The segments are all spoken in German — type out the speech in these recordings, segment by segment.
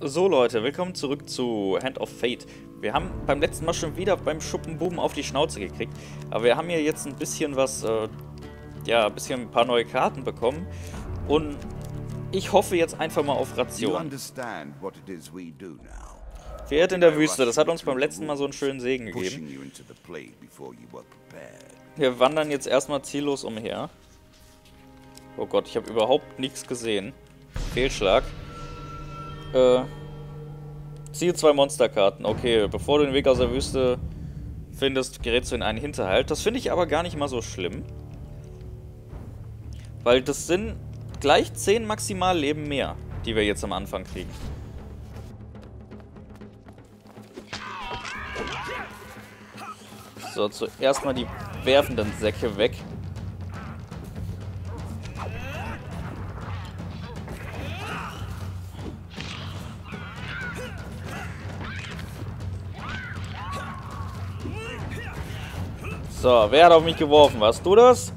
So Leute, willkommen zurück zu Hand of Fate. Wir haben beim letzten Mal schon wieder beim Schuppenbuben auf die Schnauze gekriegt, aber wir haben hier jetzt ein bisschen was, ja, ein paar neue Karten bekommen und ich hoffe jetzt einfach mal auf Ration. Pferd in der Wüste, das hat uns beim letzten Mal so einen schönen Segen gegeben. Wir wandern jetzt erstmal ziellos umher. Oh Gott, ich habe überhaupt nichts gesehen. Fehlschlag. Ziehe 2 Monsterkarten. Okay, bevor du den Weg aus der Wüste findest, gerätst du in einen Hinterhalt. Das finde ich aber gar nicht mal so schlimm. Weil das sind gleich 10 Maximalleben mehr, die wir jetzt am Anfang kriegen. So, zuerst mal die werfenden Säcke weg. So, wer hat auf mich geworfen? Warst du das?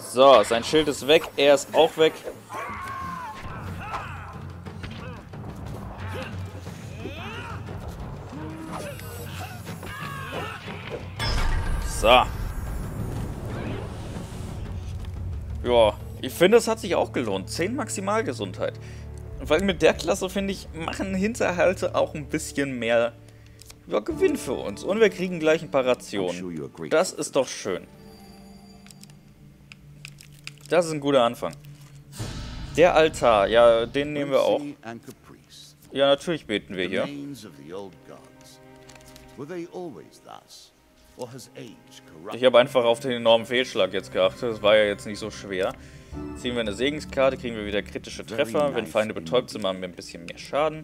So, sein Schild ist weg. Er ist auch weg. So. Ja. Ich finde, es hat sich auch gelohnt. 10 Maximalgesundheit. Weil mit der Klasse, finde ich, machen Hinterhalte auch ein bisschen mehr Gewinn für uns. Und wir kriegen gleich ein paar Rationen. Das ist doch schön. Das ist ein guter Anfang. Der Altar, ja, den nehmen wir auch. Ja, natürlich beten wir hier. Ich habe einfach auf den enormen Fehlschlag jetzt geachtet. Das war ja jetzt nicht so schwer. Ziehen wir eine Segenskarte, kriegen wir wieder kritische Treffer. Wenn Feinde betäubt sind, machen wir ein bisschen mehr Schaden.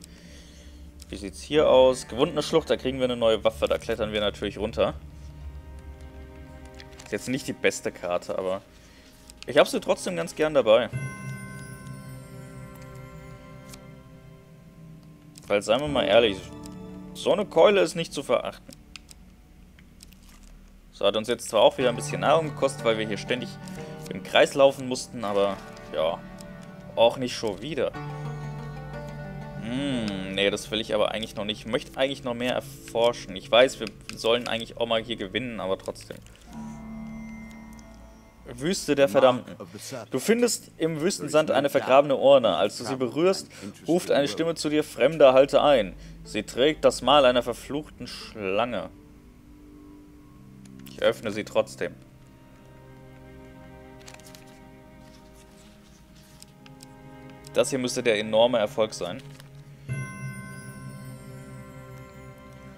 Wie sieht's hier aus? Gewundene Schlucht, da kriegen wir eine neue Waffe. Da klettern wir natürlich runter. Ist jetzt nicht die beste Karte, aber ich habe sie trotzdem ganz gern dabei. Weil, seien wir mal ehrlich, so eine Keule ist nicht zu verachten. So, hat uns jetzt zwar auch wieder ein bisschen Nahrung gekostet, weil wir hier ständig im Kreis laufen mussten, aber ja, auch nicht schon wieder. Nee, das will ich aber eigentlich noch nicht. Ich möchte eigentlich noch mehr erforschen. Ich weiß, wir sollen eigentlich auch mal hier gewinnen, aber trotzdem. Wüste der Verdammten. Du findest im Wüstensand eine vergrabene Urne. Als du sie berührst, ruft eine Stimme zu dir: Fremder, halte ein. Sie trägt das Mal einer verfluchten Schlange. Ich öffne sie trotzdem. Das hier müsste der enorme Erfolg sein.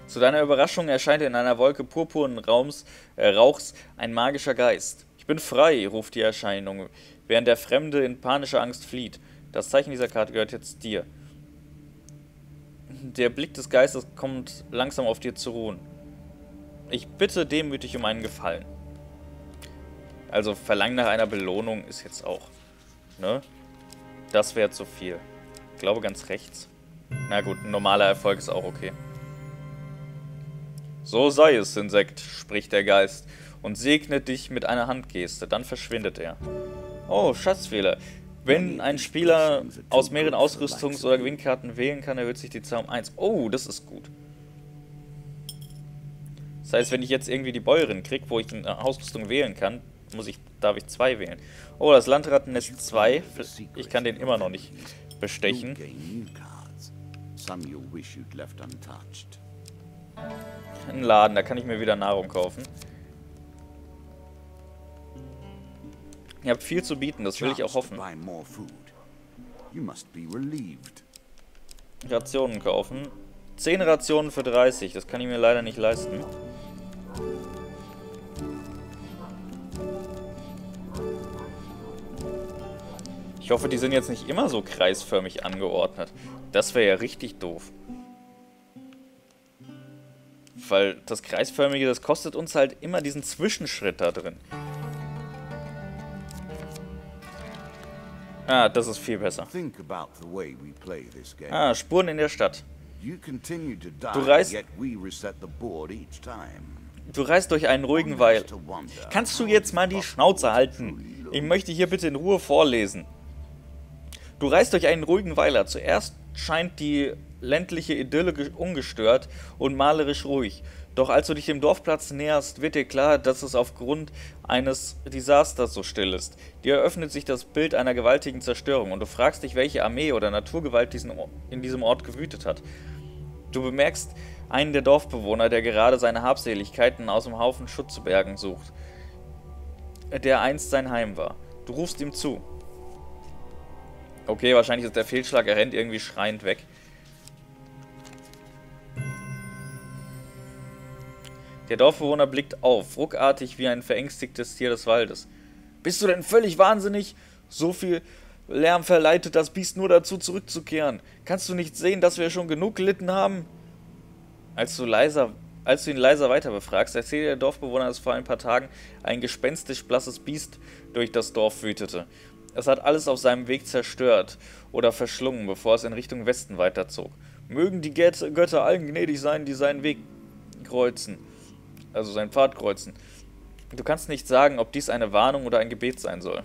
Zu deiner Überraschung erscheint in einer Wolke purpurnen Rauchs ein magischer Geist. Ich bin frei, ruft die Erscheinung, während der Fremde in panischer Angst flieht. Das Zeichen dieser Karte gehört jetzt dir. Der Blick des Geistes kommt langsam auf dir zu ruhen. Ich bitte demütig um einen Gefallen. Also, Verlangen nach einer Belohnung ist jetzt auch, ne? Das wäre zu viel. Ich glaube, ganz rechts. Na gut, ein normaler Erfolg ist auch okay. So sei es, Insekt, spricht der Geist und segnet dich mit einer Handgeste. Dann verschwindet er. Oh, Schatzfehler. Wenn ein Spieler aus mehreren Ausrüstungs- oder Gewinnkarten wählen kann, erhöht sich die Zahl um 1. Oh, das ist gut. Das heißt, wenn ich jetzt irgendwie die Bäuerin kriege, wo ich eine Ausrüstung wählen kann, darf ich 2 wählen. Oh, das Landrattennest 2. Ich kann den immer noch nicht bestechen. Ein Laden, da kann ich mir wieder Nahrung kaufen. Ihr habt viel zu bieten, das will ich auch hoffen. Rationen kaufen. 10 Rationen für 30, das kann ich mir leider nicht leisten. Ich hoffe, die sind jetzt nicht immer so kreisförmig angeordnet. Das wäre ja richtig doof. Weil das Kreisförmige, das kostet uns halt immer diesen Zwischenschritt da drin. Ah, das ist viel besser. Ah, Spuren in der Stadt. Du reist Du reist durch einen ruhigen Weil. Kannst du jetzt mal die Schnauze halten? Ich möchte hier bitte in Ruhe vorlesen. Du reist durch einen ruhigen Weiler. Zuerst scheint die ländliche Idylle ungestört und malerisch ruhig. Doch als du dich dem Dorfplatz näherst, wird dir klar, dass es aufgrund eines Desasters so still ist. Dir eröffnet sich das Bild einer gewaltigen Zerstörung und du fragst dich, welche Armee oder Naturgewalt in diesem Ort gewütet hat. Du bemerkst einen der Dorfbewohner, der gerade seine Habseligkeiten aus dem Haufen Schutt zu bergen sucht, der einst sein Heim war. Du rufst ihm zu. Okay, wahrscheinlich ist der Fehlschlag, er rennt irgendwie schreiend weg. Der Dorfbewohner blickt auf, ruckartig wie ein verängstigtes Tier des Waldes. Bist du denn völlig wahnsinnig? So viel Lärm verleitet das Biest nur dazu, zurückzukehren. Kannst du nicht sehen, dass wir schon genug gelitten haben? Als du ihn leiser weiter befragst, erzählt der Dorfbewohner, dass vor ein paar Tagen ein gespenstisch blasses Biest durch das Dorf wütete. Es hat alles auf seinem Weg zerstört oder verschlungen, bevor es in Richtung Westen weiterzog. Mögen die Götter allen gnädig sein, die seinen Weg kreuzen, also seinen Pfad kreuzen. Du kannst nicht sagen, ob dies eine Warnung oder ein Gebet sein soll.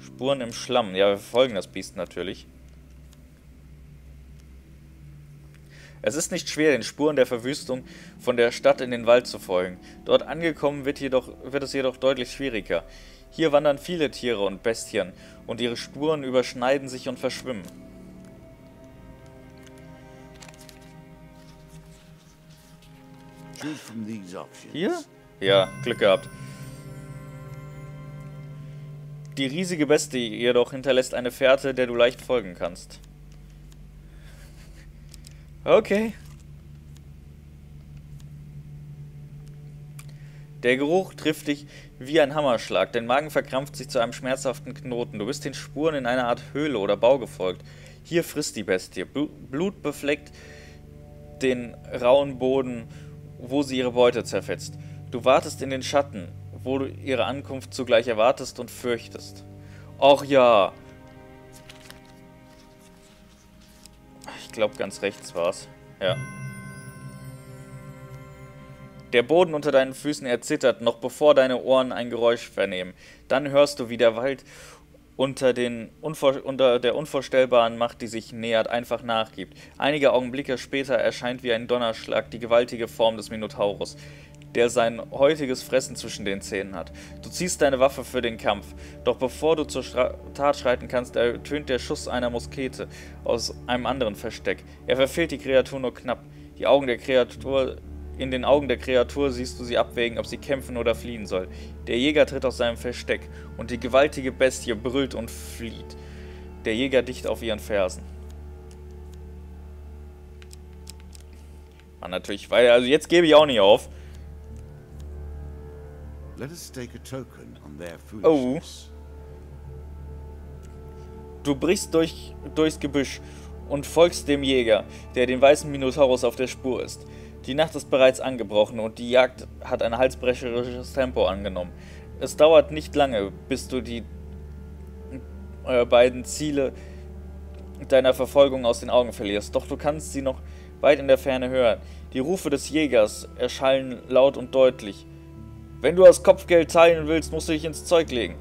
Spuren im Schlamm. Ja, wir verfolgen das Biest natürlich. Es ist nicht schwer, den Spuren der Verwüstung von der Stadt in den Wald zu folgen. Dort angekommen wird es jedoch deutlich schwieriger. Hier wandern viele Tiere und Bestien und ihre Spuren überschneiden sich und verschwimmen. Hier? Ja, Glück gehabt. Die riesige Bestie jedoch hinterlässt eine Fährte, der du leicht folgen kannst. Okay. Der Geruch trifft dich wie ein Hammerschlag. Dein Magen verkrampft sich zu einem schmerzhaften Knoten. Du bist den Spuren in einer Art Höhle oder Bau gefolgt. Hier frisst die Bestie. Blut befleckt den rauen Boden, wo sie ihre Beute zerfetzt. Du wartest in den Schatten, wo du ihre Ankunft zugleich erwartest und fürchtest. Och ja. Ich glaube, ganz rechts war's. Ja. Der Boden unter deinen Füßen erzittert, noch bevor deine Ohren ein Geräusch vernehmen. Dann hörst du, wie der Wald unter der unvorstellbaren Macht, die sich nähert, einfach nachgibt. Einige Augenblicke später erscheint wie ein Donnerschlag die gewaltige Form des Minotaurus, der sein heutiges Fressen zwischen den Zähnen hat. Du ziehst deine Waffe für den Kampf, doch bevor du zur Tat schreiten kannst, ertönt der Schuss einer Muskete aus einem anderen Versteck. Er verfehlt die Kreatur nur knapp. In den Augen der Kreatur siehst du sie abwägen, ob sie kämpfen oder fliehen soll. Der Jäger tritt aus seinem Versteck und die gewaltige Bestie brüllt und flieht. Der Jäger dicht auf ihren Fersen. Man, natürlich, weil, also jetzt gebe ich auch nicht auf. Oh. Du brichst durchs Gebüsch und folgst dem Jäger, der den weißen Minotaurus auf der Spur ist. Die Nacht ist bereits angebrochen und die Jagd hat ein halsbrecherisches Tempo angenommen. Es dauert nicht lange, bis du die beiden Ziele deiner Verfolgung aus den Augen verlierst. Doch du kannst sie noch weit in der Ferne hören. Die Rufe des Jägers erschallen laut und deutlich. Wenn du das Kopfgeld teilen willst, musst du dich ins Zeug legen.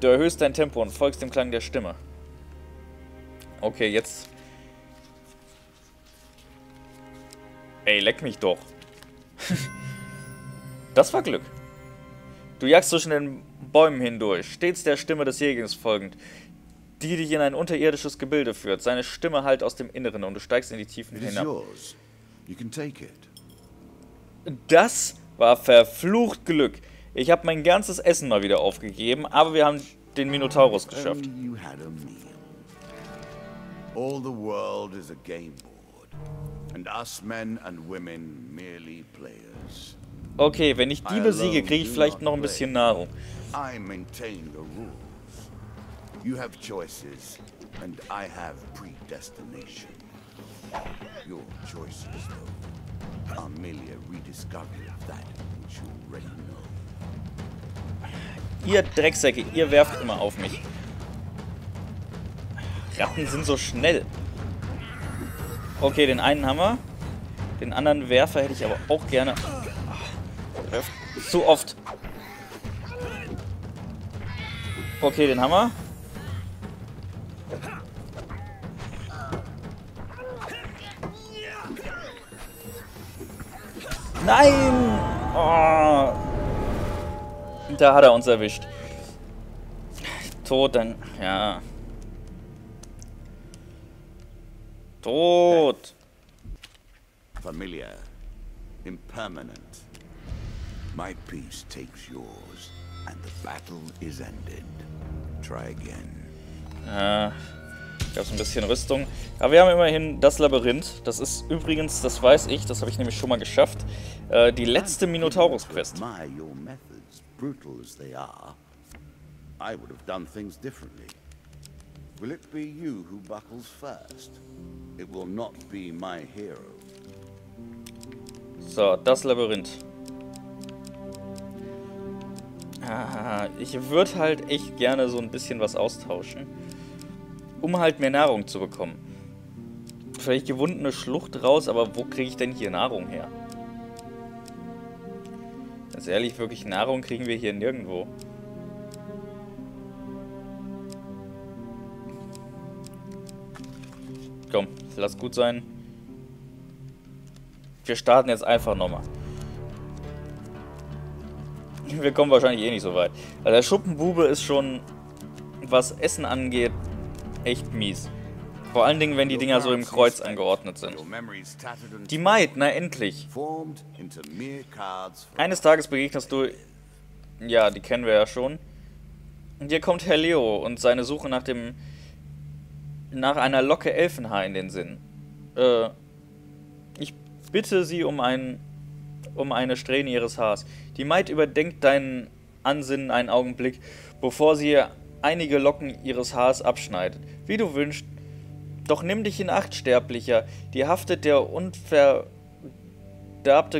Du erhöhst dein Tempo und folgst dem Klang der Stimme. Okay, jetzt... Ey, leck mich doch. Das war Glück. Du jagst zwischen den Bäumen hindurch, stets der Stimme des Jägers folgend, die dich in ein unterirdisches Gebilde führt. Seine Stimme hallt aus dem Inneren und du steigst in die Tiefen hinab. Das war verflucht Glück. Ich habe mein ganzes Essen mal wieder aufgegeben, aber wir haben den Minotaurus geschafft. All the world is a game board. Okay, wenn ich die besiege, kriege ich vielleicht noch ein bisschen Nahrung. Ihr Drecksäcke, ihr werft immer auf mich. Ratten sind so schnell. Okay, den einen haben wir. Den anderen Werfer hätte ich aber auch gerne. So oft. Okay, den haben wir. Nein! Oh. Da hat er uns erwischt. Tot, dann... Ja. Tot. Familiar. Impermanent. My peace takes yours, and the battle is ended. Try again. Ja, ich habe ein bisschen Rüstung. Aber wir haben immerhin das Labyrinth. Das ist übrigens, das weiß ich, das habe ich nämlich schon mal geschafft, die letzte Minotaurus-Quest. So, das Labyrinth. Ah, ich würde halt echt gerne so ein bisschen was austauschen, um halt mehr Nahrung zu bekommen. Vielleicht gewundene Schlucht raus, aber wo kriege ich denn hier Nahrung her? Ganz ehrlich, wirklich Nahrung kriegen wir hier nirgendwo. Komm, lass gut sein. Wir starten jetzt einfach nochmal. Wir kommen wahrscheinlich eh nicht so weit. Also der Schuppenbube ist schon, was Essen angeht, echt mies. Vor allen Dingen, wenn die Dinger so im Kreuz angeordnet sind. Die Maid, na endlich. Eines Tages begegnest du... Ja, die kennen wir ja schon. Und hier kommt Herr Leo und seine Suche nach dem... nach einer Locke Elfenhaar in den Sinn. Ich bitte sie um einen... um eine Strähne ihres Haars. Die Maid überdenkt deinen Ansinnen einen Augenblick, bevor sie einige Locken ihres Haars abschneidet. Wie du wünschst. Doch nimm dich in Acht, Sterblicher. Dir haftet der unverderbte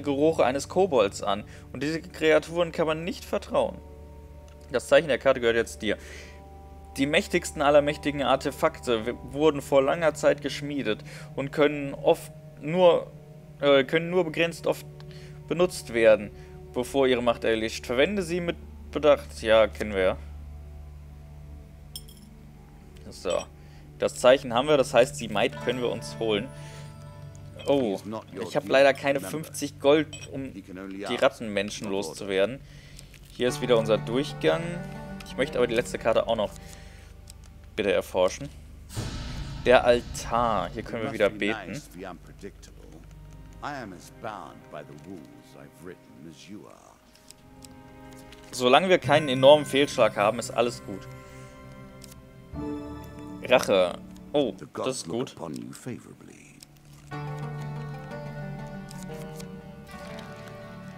Geruch eines Kobolds an. Und diese Kreaturen kann man nicht vertrauen. Das Zeichen der Karte gehört jetzt dir. Die mächtigsten aller mächtigen Artefakte wurden vor langer Zeit geschmiedet und können nur begrenzt oft benutzt werden, bevor ihre Macht erlischt. Verwende sie mit Bedacht. Ja, kennen wir ja. So. Das Zeichen haben wir, das heißt, die Maid können wir uns holen. Oh, ich habe leider keine 50 Gold, um die Rattenmenschen loszuwerden. Hier ist wieder unser Durchgang. Ich möchte aber die letzte Karte auch noch bitte erforschen. Der Altar. Hier können wir wieder beten. Solange wir keinen enormen Fehlschlag haben, ist alles gut. Rache. Oh, das ist gut.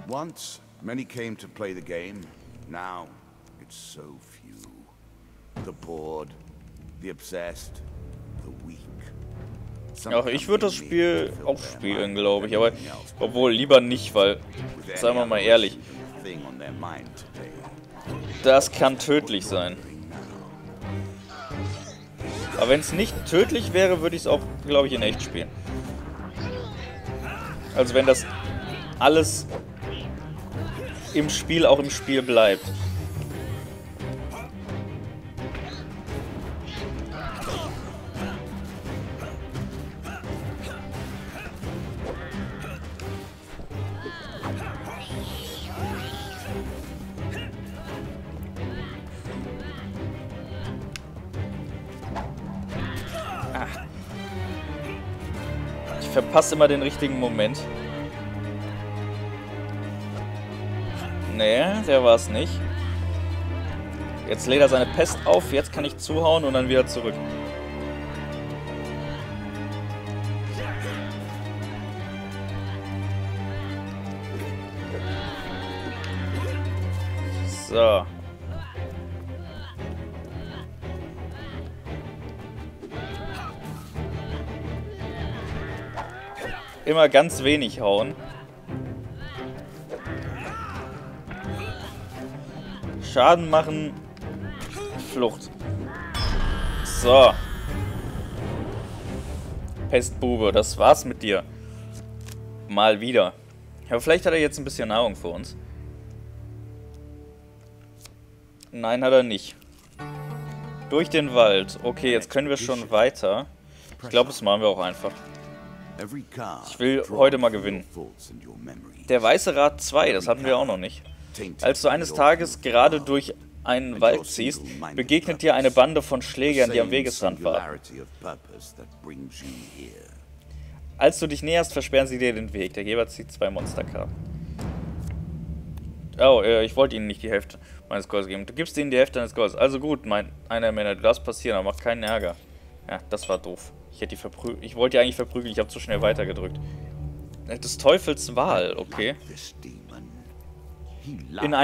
Once many came to play the game. Now it's so few. The bored, the obsessed, the weak. Ach, ich würde das Spiel auch spielen, glaube ich, aber obwohl lieber nicht, weil, seien wir mal ehrlich, das kann tödlich sein. Aber wenn es nicht tödlich wäre, würde ich es auch, glaube ich, in echt spielen. Also wenn das alles im Spiel auch im Spiel bleibt. Verpasst immer den richtigen Moment. Nee, der war es nicht. Jetzt lädt er seine Pest auf, jetzt kann ich zuhauen und dann wieder zurück. So. Immer ganz wenig hauen. Schaden machen. Flucht. So. Pestbube, das war's mit dir. Mal wieder. Aber vielleicht hat er jetzt ein bisschen Nahrung für uns. Nein, hat er nicht. Durch den Wald. Okay, jetzt können wir schon weiter. Ich glaube, das machen wir auch einfach. Ich will heute mal gewinnen. Der Weiße Rat 2, das hatten wir auch noch nicht. Als du eines Tages gerade durch einen Wald ziehst, begegnet dir eine Bande von Schlägern, die am Wegesrand war. Als du dich näherst, versperren sie dir den Weg. Der Geber zieht 2 Monsterkarten. Oh, ich wollte ihnen nicht die Hälfte meines Golds geben. Du gibst ihnen die Hälfte deines Golds. Also gut, mein einer Männer, du darfst passieren, aber mach keinen Ärger. Ja, das war doof. Ich wollte die eigentlich verprügeln, ich habe zu schnell weitergedrückt. Des Teufels Wahl, okay. Ein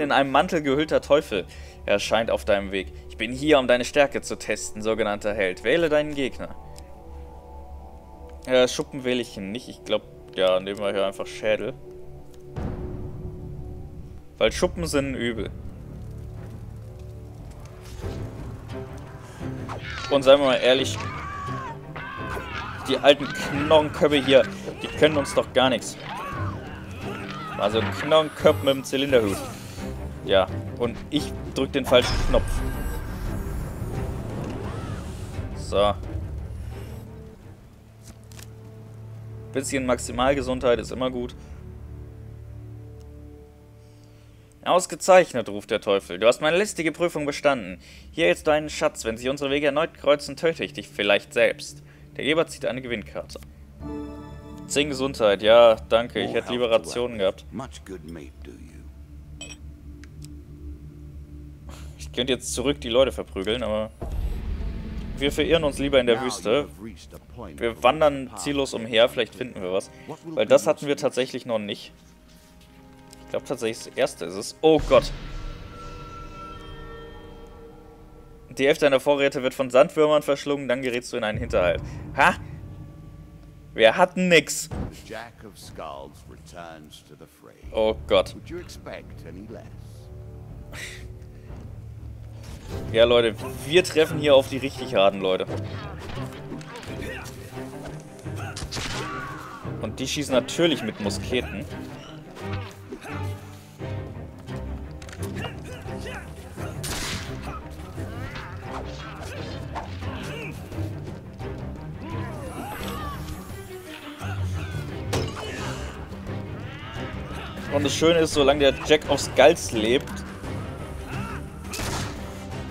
in einem Mantel gehüllter Teufel erscheint auf deinem Weg. Ich bin hier, um deine Stärke zu testen, sogenannter Held. Wähle deinen Gegner. Schuppen wähle ich nicht. Ich glaube, ja, nehmen wir hier einfach Schädel. Weil Schuppen sind übel. Und seien wir mal ehrlich, die alten Knochenköpfe hier, die können uns doch gar nichts. Also Knochenköpfe mit dem Zylinderhut. Ja, und ich drücke den falschen Knopf. So. Bisschen Maximalgesundheit ist immer gut. Ausgezeichnet, ruft der Teufel. Du hast meine lästige Prüfung bestanden. Hier ist dein Schatz. Wenn sich unsere Wege erneut kreuzen, töte ich dich vielleicht selbst. Der Geber zieht eine Gewinnkarte. 10 Gesundheit. Ja, danke. Ich hätte lieber Rationen gehabt. Ich könnte jetzt zurück die Leute verprügeln, aber... Wir verirren uns lieber in der Wüste. Wir wandern ziellos umher, vielleicht finden wir was. Weil das hatten wir tatsächlich noch nicht. Ich glaube tatsächlich das erste ist es. Oh Gott. Die Hälfte deiner Vorräte wird von Sandwürmern verschlungen, dann gerätst du in einen Hinterhalt. Ha! Wir hatten nix. Jack of Skulls returns to the fray. Oh Gott. Ja, Leute, wir treffen hier auf die richtig harten Leute. Und die schießen natürlich mit Musketen. Und das Schöne ist, solange der Jack of Skulls lebt,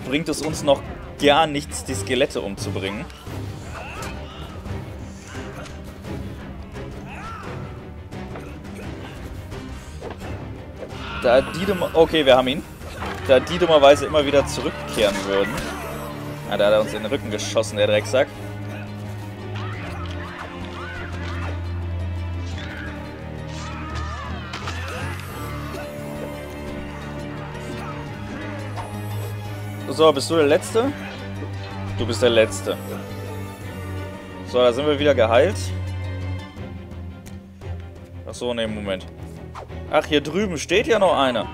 bringt es uns noch gar nichts, die Skelette umzubringen. Da die okay, wir haben ihn. Da die dummerweise immer wieder zurückkehren würden. Ah, da hat er uns in den Rücken geschossen, der Drecksack. So, bist du der Letzte? Du bist der Letzte. So, da sind wir wieder geheilt. Achso, ne, Moment. Ach, hier drüben steht ja noch einer.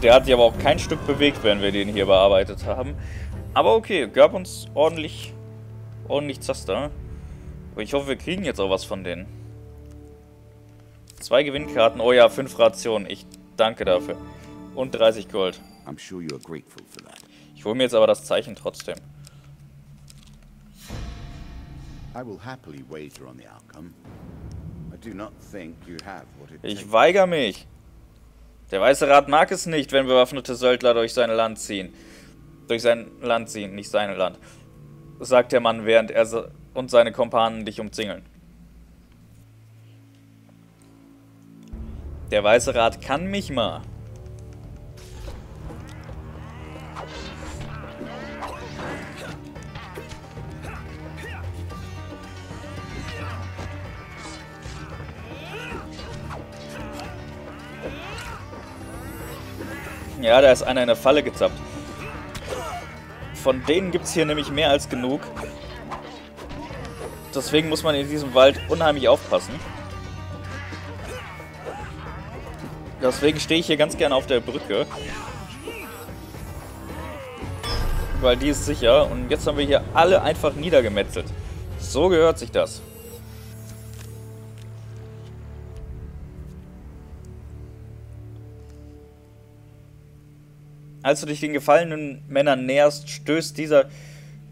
Der hat sich aber auch kein Stück bewegt, während wir den hier bearbeitet haben. Aber okay, gab uns ordentlich Zaster. Ich hoffe, wir kriegen jetzt auch was von denen. 2 Gewinnkarten. Oh ja, 5 Rationen. Ich danke dafür. Und 30 Gold. Ich hole mir jetzt aber das Zeichen trotzdem. Ich weigere mich. Der Weiße Rat mag es nicht, wenn bewaffnete Söldner durch sein Land ziehen. Durch sein Land ziehen, nicht sein Land. Sagt der Mann, während er und seine Kompanen dich umzingeln. Der Weiße Rat kann mich mal. Ja, da ist einer in der Falle gezappt. Von denen gibt es hier nämlich mehr als genug. Deswegen muss man in diesem Wald unheimlich aufpassen. Deswegen stehe ich hier ganz gerne auf der Brücke. weil die ist sicher. Und jetzt haben wir hier alle einfach niedergemetzelt. So gehört sich das. Als du dich den gefallenen Männern näherst, stößt dieser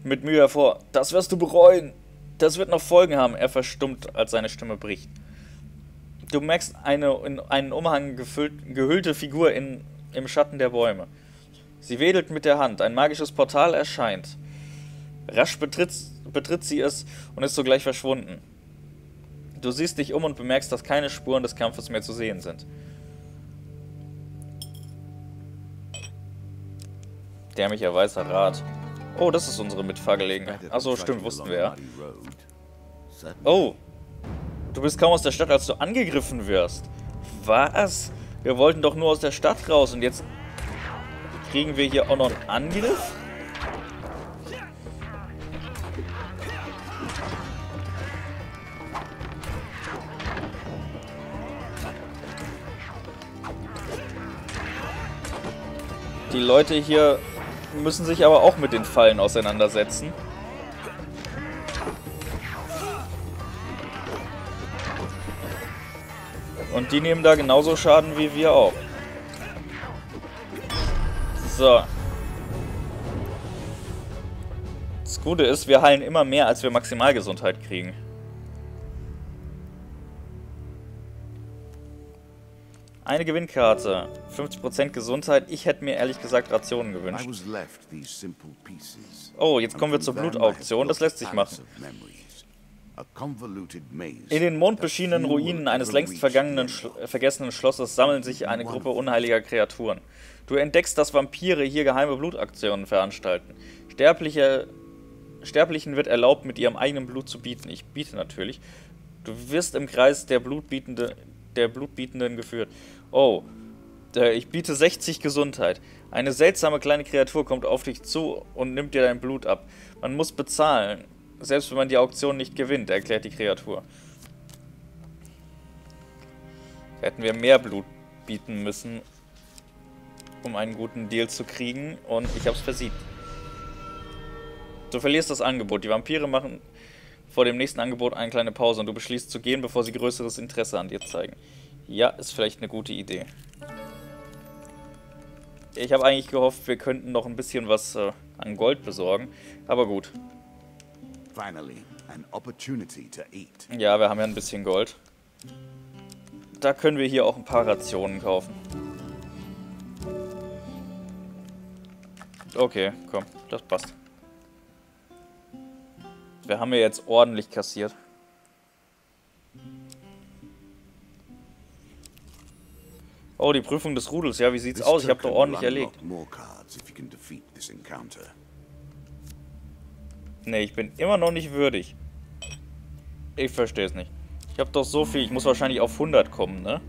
mit Mühe hervor. Das wirst du bereuen. Das wird noch Folgen haben. Er verstummt, als seine Stimme bricht. Du merkst eine in einen Umhang gehüllte Figur im Schatten der Bäume. Sie wedelt mit der Hand. Ein magisches Portal erscheint. Rasch betritt sie es und ist sogleich verschwunden. Du siehst dich um und bemerkst, dass keine Spuren des Kampfes mehr zu sehen sind. Der Weiße Rat. Oh, das ist unsere Mitfahrgelegenheit. Achso, stimmt, wussten wir ja. Oh, du bist kaum aus der Stadt, als du angegriffen wirst. Was? Wir wollten doch nur aus der Stadt raus und jetzt kriegen wir hier auch noch einen Angriff? Die Leute hier müssen sich aber auch mit den Fallen auseinandersetzen. Und die nehmen da genauso Schaden wie wir auch. So. Das Gute ist, wir heilen immer mehr, als wir Maximalgesundheit kriegen. Eine Gewinnkarte, 50% Gesundheit. Ich hätte mir ehrlich gesagt Rationen gewünscht. Oh, jetzt kommen wir zur Blutauktion. Das lässt sich machen. In den mondbeschienenen Ruinen eines längst vergessenen Schlosses sammeln sich eine Gruppe unheiliger Kreaturen. Du entdeckst, dass Vampire hier geheime Blutaktionen veranstalten. Sterblichen wird erlaubt, mit ihrem eigenen Blut zu bieten. Ich biete natürlich. Du wirst im Kreis der Blutbietenden geführt. Oh, ich biete 60 Gesundheit. Eine seltsame kleine Kreatur kommt auf dich zu und nimmt dir dein Blut ab. Man muss bezahlen, selbst wenn man die Auktion nicht gewinnt, erklärt die Kreatur. Hätten wir mehr Blut bieten müssen, um einen guten Deal zu kriegen, und ich hab's versieht. Du verlierst das Angebot. Die Vampire machen vor dem nächsten Angebot eine kleine Pause und du beschließt zu gehen, bevor sie größeres Interesse an dir zeigen. Ja, ist vielleicht eine gute Idee. Ich habe eigentlich gehofft, wir könnten noch ein bisschen was an Gold besorgen, aber gut. Ja, wir haben ja ein bisschen Gold. Da können wir hier auch ein paar Rationen kaufen. Okay, komm, das passt. Wir haben ja jetzt ordentlich kassiert. Oh, die Prüfung des Rudels. Ja, wie sieht's aus? Ich habe doch ordentlich erlegt. Ne, ich bin immer noch nicht würdig. Ich verstehe es nicht. Ich habe doch so viel. Ich muss wahrscheinlich auf 100 kommen, ne?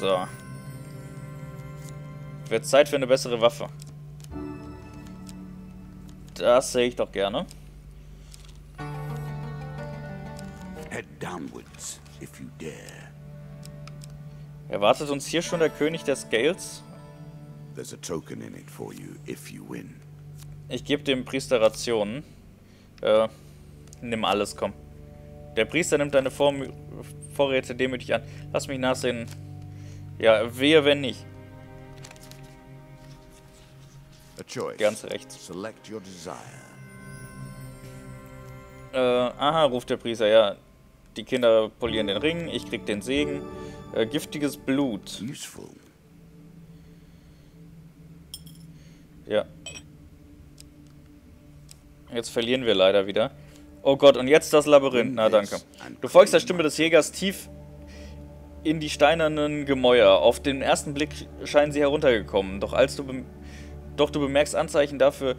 So. Wird Zeit für eine bessere Waffe. Das sehe ich doch gerne. Erwartet uns hier schon der König der Scales? Ich gebe dem Priester Rationen. Nimm alles, komm. Der Priester nimmt deine Vorräte demütig an. Lass mich nachsehen. Ja, wehe, wenn nicht. Ganz rechts. Aha, ruft der Priester, ja. Die Kinder polieren den Ring, ich krieg den Segen. Giftiges Blut. Ja. Jetzt verlieren wir leider wieder. Oh Gott, und jetzt das Labyrinth. Na, danke. Du folgst der Stimme des Jägers tief in die steinernen Gemäuer. Auf den ersten Blick scheinen sie heruntergekommen. Doch du bemerkst Anzeichen dafür,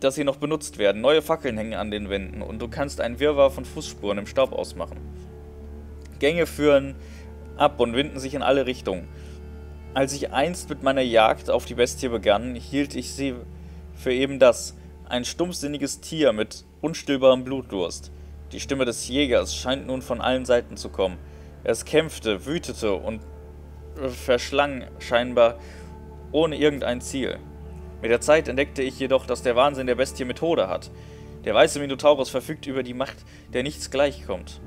dass sie noch benutzt werden. Neue Fackeln hängen an den Wänden und du kannst einen Wirrwarr von Fußspuren im Staub ausmachen. Gänge führen ab und winden sich in alle Richtungen. Als ich einst mit meiner Jagd auf die Bestie begann, hielt ich sie für eben das, ein stumpfsinniges Tier mit unstillbarem Blutdurst. Die Stimme des Jägers scheint nun von allen Seiten zu kommen. Es kämpfte, wütete und verschlang scheinbar ohne irgendein Ziel. Mit der Zeit entdeckte ich jedoch, dass der Wahnsinn der Bestie Methode hat. Der weiße Minotaurus verfügt über die Macht, der nichts gleichkommt.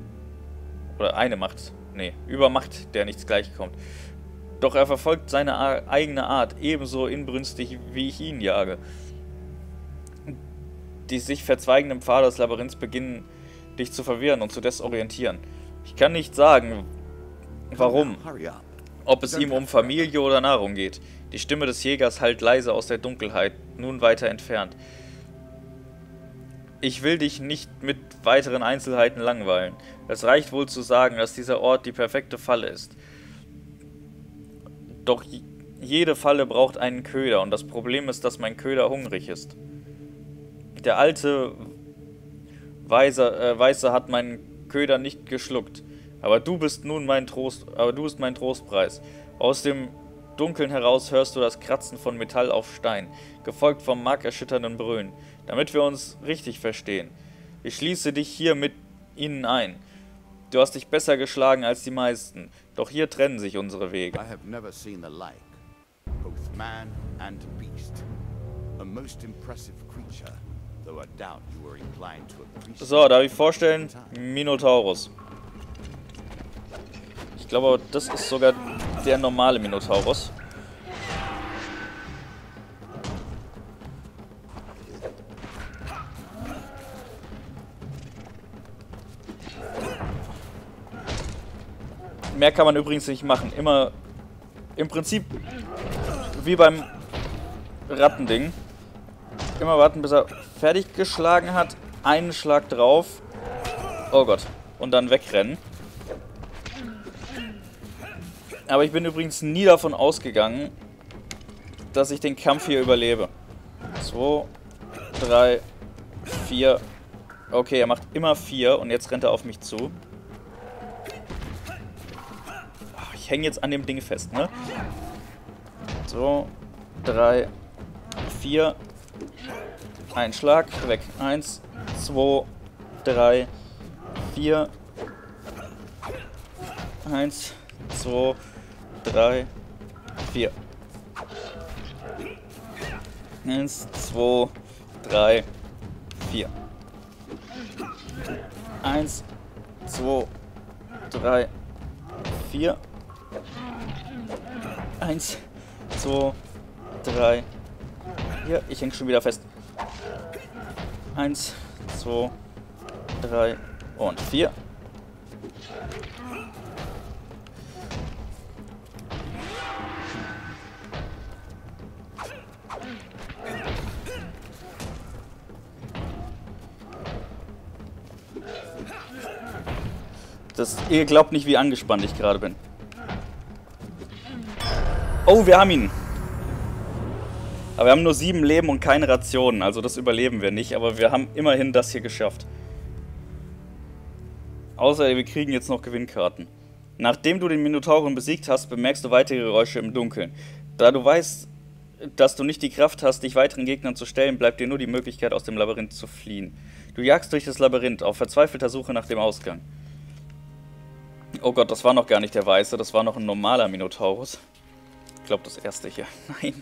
Oder eine Macht. Nee, über Macht, der nichts gleichkommt. Doch er verfolgt seine eigene Art ebenso inbrünstig, wie ich ihn jage. Die sich verzweigenden Pfade des Labyrinths beginnen, dich zu verwirren und zu desorientieren. Ich kann nicht sagen, warum. Ob es ihm um Familie oder Nahrung geht. Die Stimme des Jägers hallt leise aus der Dunkelheit, nun weiter entfernt. Ich will dich nicht mit weiteren Einzelheiten langweilen. Es reicht wohl zu sagen, dass dieser Ort die perfekte Falle ist. Doch jede Falle braucht einen Köder und das Problem ist, dass mein Köder hungrig ist. Der alte Weiße hat meinen Köder nicht geschluckt. Aber du bist nun mein Trost, aber du bist mein Trostpreis. Aus dem Dunkeln heraus hörst du das Kratzen von Metall auf Stein, gefolgt vom markerschütternden Brüllen. Damit wir uns richtig verstehen, ich schließe dich hier mit ihnen ein. Du hast dich besser geschlagen als die meisten, doch hier trennen sich unsere Wege. I have never seen the like, both man and beast. A most impressive creature, though I doubt you were inclined to appreciate. So, darf ich vorstellen, Minotaurus. Ich glaube, das ist sogar der normale Minotaurus. Mehr kann man übrigens nicht machen. Immer im Prinzip wie beim Rattending. Immer warten, bis er fertig geschlagen hat. Einen Schlag drauf. Oh Gott. Und dann wegrennen. Aber ich bin übrigens nie davon ausgegangen, dass ich den Kampf hier überlebe. 2, 3, 4. Okay, er macht immer 4 und jetzt rennt er auf mich zu. Ich hänge jetzt an dem Ding fest, ne? 2, 3, 4. Ein Schlag, weg. 1, 2, 3, 4. 1, 2, 3, 4. 1, 2, 3, 4. 1, 2, 3, 4. 1, 2, 3, 4. Ich hänge schon wieder fest. 1, 2, 3 und 4. Ihr glaubt nicht, wie angespannt ich gerade bin. Oh, wir haben ihn. Aber wir haben nur 7 Leben und keine Rationen. Also das überleben wir nicht. Aber wir haben immerhin das hier geschafft. Außer wir kriegen jetzt noch Gewinnkarten. Nachdem du den Minotauren besiegt hast, bemerkst du weitere Geräusche im Dunkeln. Da du weißt, dass du nicht die Kraft hast, dich weiteren Gegnern zu stellen, bleibt dir nur die Möglichkeit, aus dem Labyrinth zu fliehen. Du jagst durch das Labyrinth auf verzweifelter Suche nach dem Ausgang. Oh Gott, das war noch gar nicht der Weiße, das war noch ein normaler Minotaurus. Ich glaube, das erste hier. Nein.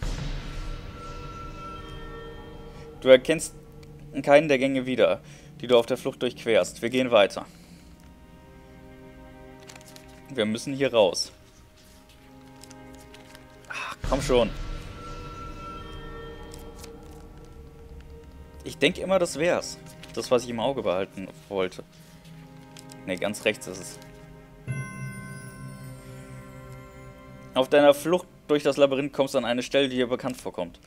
Du erkennst keinen der Gänge wieder, die du auf der Flucht durchquerst. Wir gehen weiter. Wir müssen hier raus. Ach, komm schon. Ich denke immer, das wär's. Das, was ich im Auge behalten wollte. Ne, ganz rechts ist es. Auf deiner Flucht durch das Labyrinth kommst du an eine Stelle, die dir bekannt vorkommt.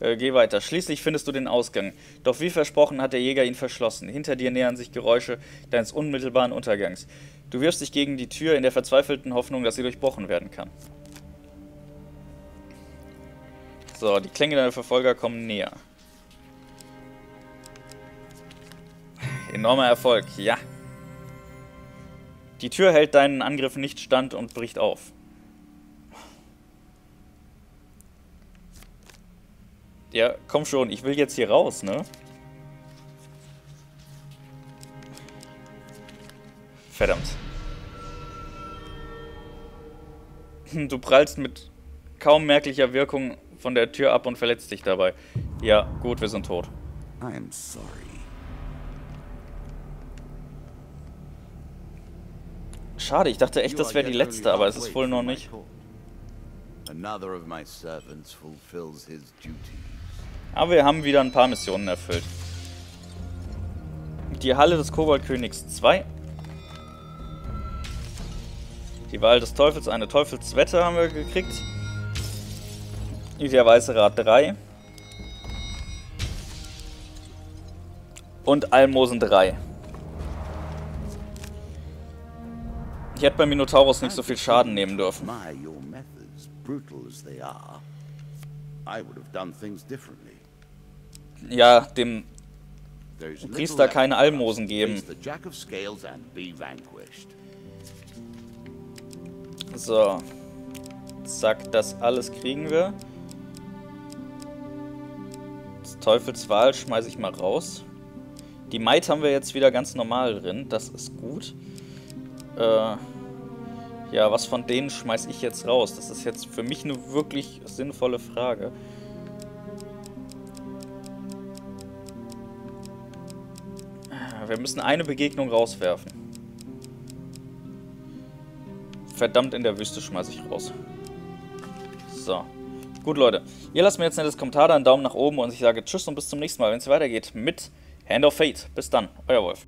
Geh weiter. Schließlich findest du den Ausgang. Doch wie versprochen hat der Jäger ihn verschlossen. Hinter dir nähern sich Geräusche deines unmittelbaren Untergangs. Du wirfst dich gegen die Tür in der verzweifelten Hoffnung, dass sie durchbrochen werden kann. So, die Klänge deiner Verfolger kommen näher. Enormer Erfolg, ja. Die Tür hält deinen Angriffen nicht stand und bricht auf. Ja, komm schon, ich will jetzt hier raus, ne? Verdammt. Du prallst mit kaum merklicher Wirkung von der Tür ab und verletzt dich dabei. Ja, gut, wir sind tot. I'm sorry. Schade, ich dachte echt, das wäre die letzte, aber es ist wohl noch nicht. Aber wir haben wieder ein paar Missionen erfüllt. Die Halle des Koboldkönigs 2. Die Wahl des Teufels, eine Teufelswette haben wir gekriegt. Der Weiße Rat 3. Und Almosen 3. Ich hätte bei Minotaurus nicht so viel Schaden nehmen dürfen. Ja, dem Priester keine Almosen geben. So. Zack, das alles kriegen wir. Das Teufels Wahl schmeiße ich mal raus. Die Maid haben wir jetzt wieder ganz normal drin. Das ist gut. Ja, was von denen schmeiße ich jetzt raus? Das ist jetzt für mich eine wirklich sinnvolle Frage. Wir müssen eine Begegnung rauswerfen. Verdammt, in der Wüste schmeiße ich raus. So. Gut, Leute. Ihr lasst mir jetzt ein nettes Kommentar da, einen Daumen nach oben und ich sage Tschüss und bis zum nächsten Mal, wenn es weitergeht mit Hand of Fate. Bis dann, euer Wolf.